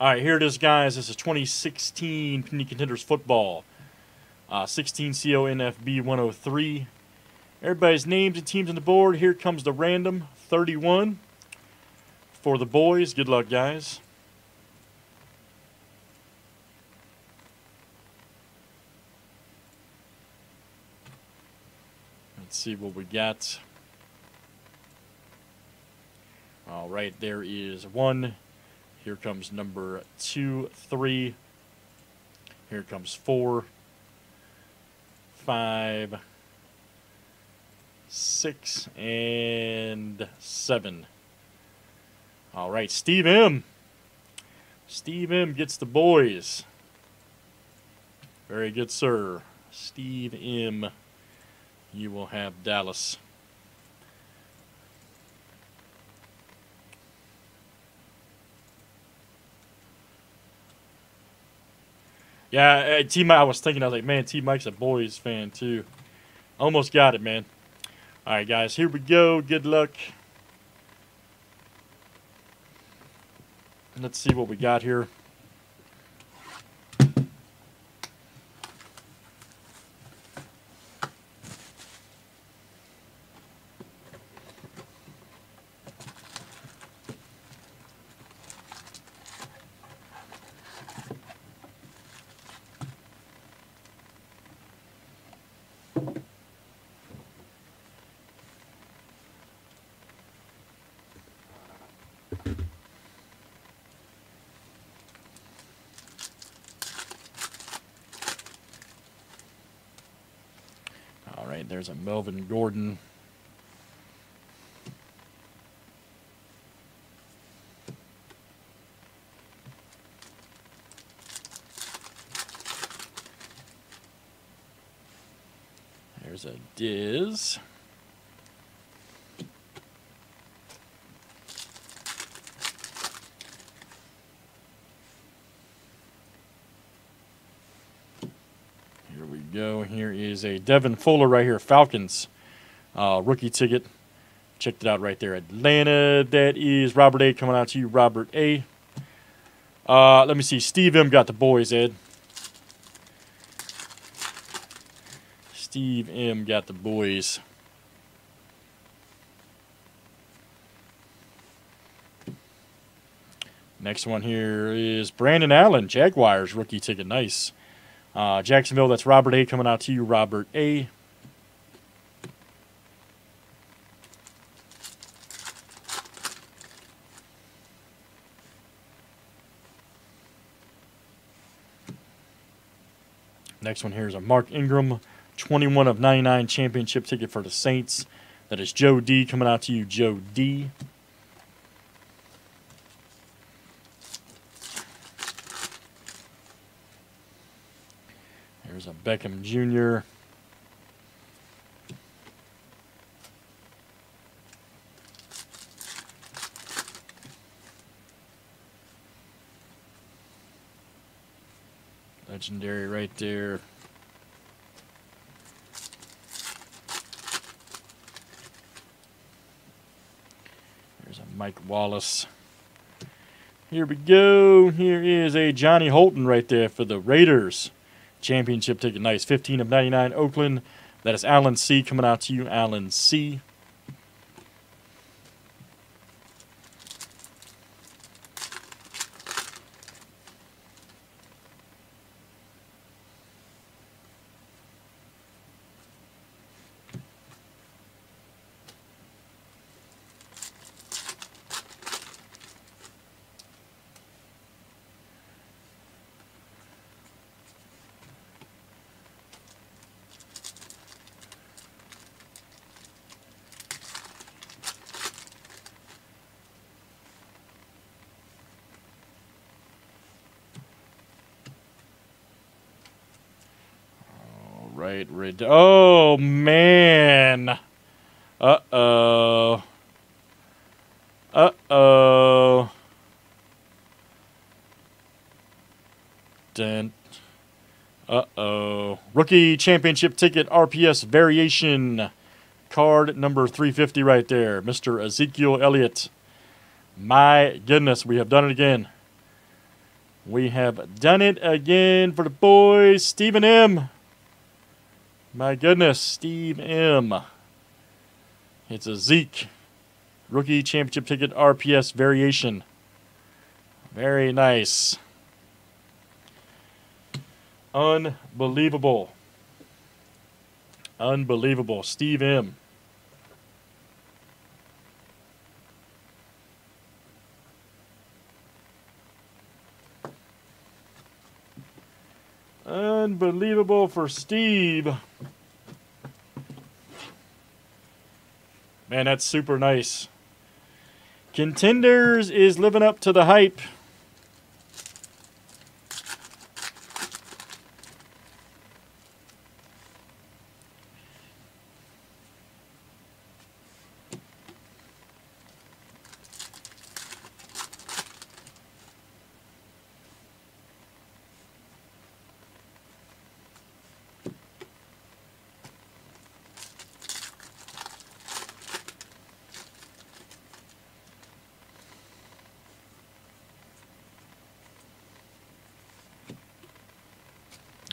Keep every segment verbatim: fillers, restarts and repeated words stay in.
All right, here it is, guys. This is twenty sixteen Panini Contenders Football. Uh, sixteen C O N F B one oh three. Everybody's names and teams on the board. Here comes the random thirty-one for the boys. Good luck, guys. Let's see what we got. All right, there is one. Here comes number two, three. Here comes four, five, six, and seven. All right, Steve M. Steve M gets the boys. Very good, sir. Steve M, you will have Dallas. Yeah, T-Mike, I was thinking, I was like, man, T-Mike's a boys fan, too. Almost got it, man. All right, guys, here we go. Good luck. Let's see what we got here. There's a Melvin Gordon. There's a Diz. Go. Here is a Devin Fuller right here, Falcons uh, rookie ticket. Check it out right there, Atlanta. That is Robert A. coming out to you, Robert A. Uh, let me see. Steve M got the boys, Ed. Steve M got the boys. Next one here is Brandon Allen, Jaguars rookie ticket. Nice. Uh, Jacksonville, that's Robert A. coming out to you, Robert A. Next one here is a Mark Ingram, twenty-one of ninety-nine championship ticket for the Saints. That is Joe D. coming out to you, Joe D. There's a Beckham Junior Legendary right there. There's a Mike Wallace. Here we go. Here is a Johnny Holton right there for the Raiders. Championship ticket, nice. fifteen of ninety-nine, Oakland. That is Alan C. coming out to you, Alan C. Right, red. Oh, man. Uh-oh. Uh-oh. Dent. Uh-oh. Rookie championship ticket, R P S variation. Card number three fifty right there. Mister Ezekiel Elliott. My goodness, we have done it again. We have done it again for the boys. Stephen M. My goodness, Steve M. It's a Zeke. Rookie championship ticket R P S variation. Very nice. Unbelievable. Unbelievable. Steve M. Unbelievable for Steve. Man, that's super nice. Contenders is living up to the hype.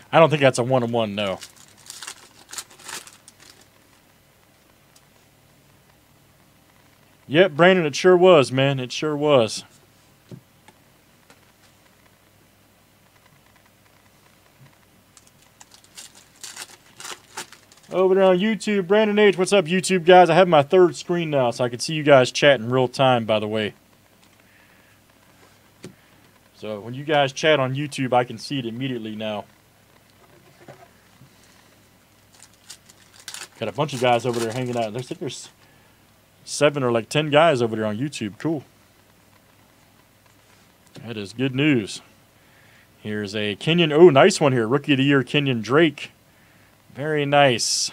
I don't think that's a one-on-one, no. Yep, Brandon, it sure was, man. It sure was. Over there on YouTube, Brandon H. What's up, YouTube guys? I have my third screen now, so I can see you guys chatting real time, by the way. So when you guys chat on YouTube, I can see it immediately now. Got a bunch of guys over there hanging out. I think there's seven or like ten guys over there on YouTube. Cool. That is good news. Here's a Kenyon. Oh, nice one here. Rookie of the Year, Kenyon Drake. Very nice.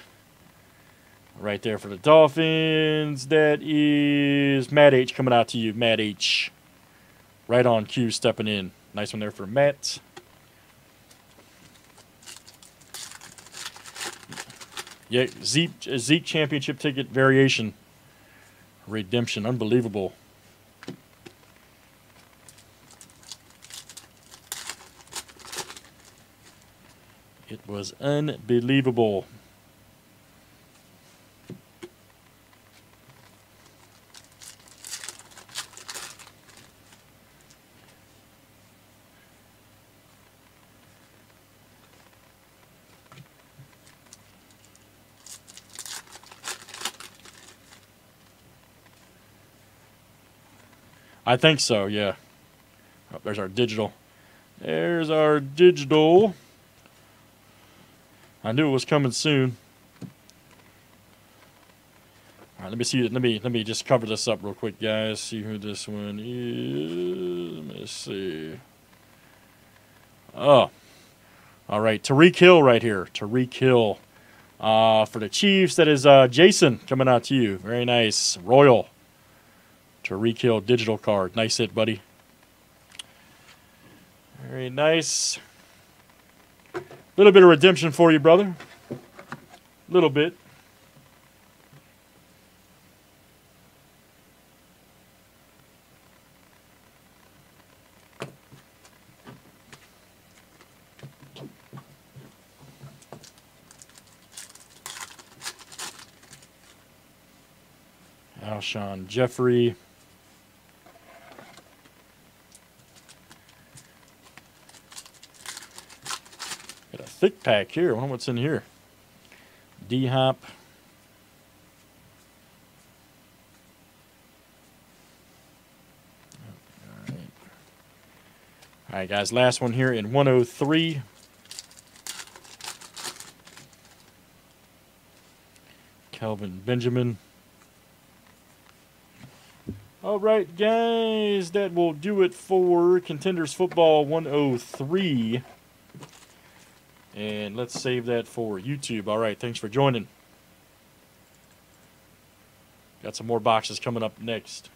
Right there for the Dolphins. That is Matt H coming out to you. Matt H. Right on cue, stepping in. Nice one there for Matt. Yeah, Zeke, Zeke championship ticket variation. Redemption, unbelievable. It was unbelievable. I think so, yeah. Oh, there's our digital. There's our digital. I knew it was coming soon. All right, let me see. Let me let me just cover this up real quick, guys. See who this one is. Let me see. Oh, all right, Tariq Hill right here. Tariq Hill uh, for the Chiefs. That is uh, Jason coming out to you. Very nice, Royal. Tariq Hill digital card. Nice hit, buddy. Very nice. A little bit of redemption for you, brother. A little bit. Alshon Jeffrey. Thick pack here. I wonder what's in here. D-Hop. All right. All right, guys. Last one here in one oh three. Calvin Benjamin. All right, guys. That will do it for Contenders Football one oh three. And let's save that for YouTube. All right, thanks for joining. Got some more boxes coming up next.